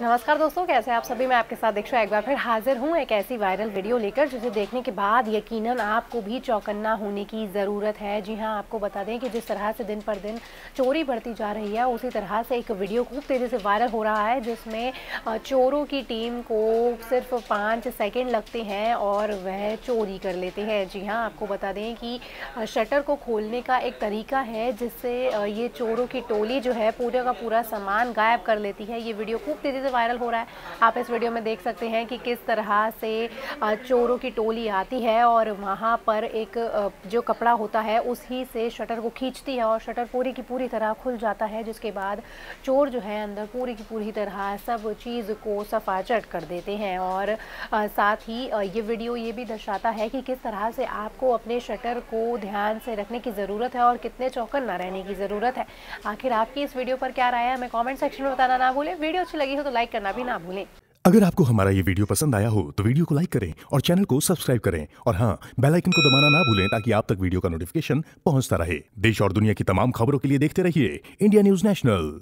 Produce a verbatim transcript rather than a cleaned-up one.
नमस्कार दोस्तों, कैसे हैं आप सभी। मैं आपके साथ दीक्षा एक बार फिर हाजिर हूं एक ऐसी वायरल वीडियो लेकर जिसे देखने के बाद यकीनन आपको भी चौकन्ना होने की ज़रूरत है। जी हां, आपको बता दें कि जिस तरह से दिन पर दिन चोरी बढ़ती जा रही है, उसी तरह से एक वीडियो खूब तेज़ी से वायरल हो रहा है जिसमें चोरों की टीम को सिर्फ पाँच सेकेंड लगते हैं और वह चोरी कर लेते हैं। जी हाँ, आपको बता दें कि शटर को खोलने का एक तरीका है जिससे ये चोरों की टोली जो है पूरे का पूरा सामान गायब कर लेती है। ये वीडियो खूब तेज़ी वायरल हो रहा है। आप इस वीडियो में देख सकते हैं कि किस तरह से चोरों की टोली आती है और वहाँ पर एक जो कपड़ा होता है उसी से शटर को खींचती है और शटर पूरी की पूरी तरह खुल जाता है, जिसके बाद चोर जो है अंदर पूरी की पूरी तरह सब चीज़ को सफाचट कर देते हैं। और साथ ही ये वीडियो ये भी दर्शाता है कि किस तरह से आपको अपने शटर को ध्यान से रखने की ज़रूरत है और कितने चौकन्ना रहने की ज़रूरत है। आखिर आपकी इस वीडियो पर क्या राय है, हमें कमेंट सेक्शन में बताना ना भूलें। वीडियो अच्छी लगी हो तो लाइक करना भी ना भूलें। अगर आपको हमारा ये वीडियो पसंद आया हो तो वीडियो को लाइक करें और चैनल को सब्सक्राइब करें और हाँ, बेल आइकन को दबाना ना भूलें ताकि आप तक वीडियो का नोटिफिकेशन पहुंचता रहे। देश और दुनिया की तमाम खबरों के लिए देखते रहिए इंडिया न्यूज़ नेशनल।